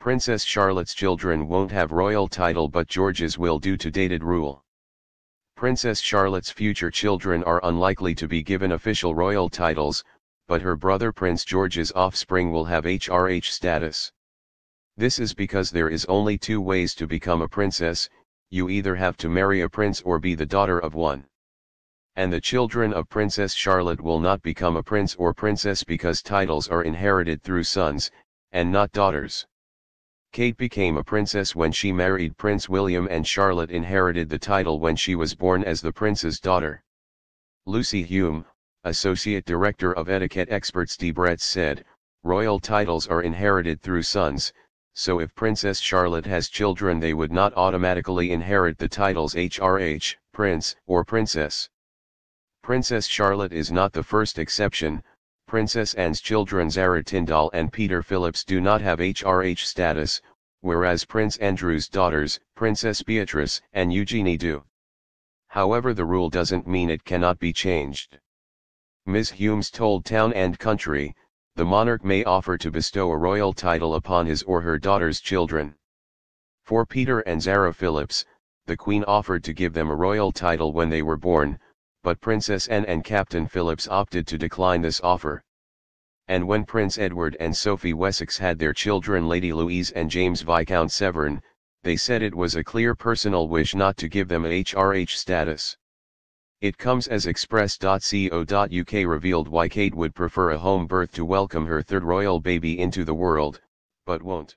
Princess Charlotte's children won't have royal title but George's will due to dated rule. Princess Charlotte's future children are unlikely to be given official royal titles, but her brother Prince George's offspring will have HRH status. This is because there is only two ways to become a princess: you either have to marry a prince or be the daughter of one. And the children of Princess Charlotte will not become a prince or princess because titles are inherited through sons, and not daughters. Kate became a princess when she married Prince William, and Charlotte inherited the title when she was born as the prince's daughter. Lucy Hume, Associate Director of Etiquette Experts Debrett's, said, "Royal titles are inherited through sons, so if Princess Charlotte has children they would not automatically inherit the titles HRH, Prince, or Princess." Princess Charlotte is not the first exception. Princess Anne's children Zara Tyndall and Peter Phillips do not have HRH status, whereas Prince Andrew's daughters, Princess Beatrice and Eugenie, do. However, the rule doesn't mean it cannot be changed. Ms. Humes told Town and Country, "The monarch may offer to bestow a royal title upon his or her daughter's children." For Peter and Zara Phillips, the Queen offered to give them a royal title when they were born, but Princess Anne and Captain Phillips opted to decline this offer. And when Prince Edward and Sophie Wessex had their children Lady Louise and James Viscount Severn, they said it was a clear personal wish not to give them a HRH status. It comes as Express.co.uk revealed why Kate would prefer a home birth to welcome her third royal baby into the world, but won't.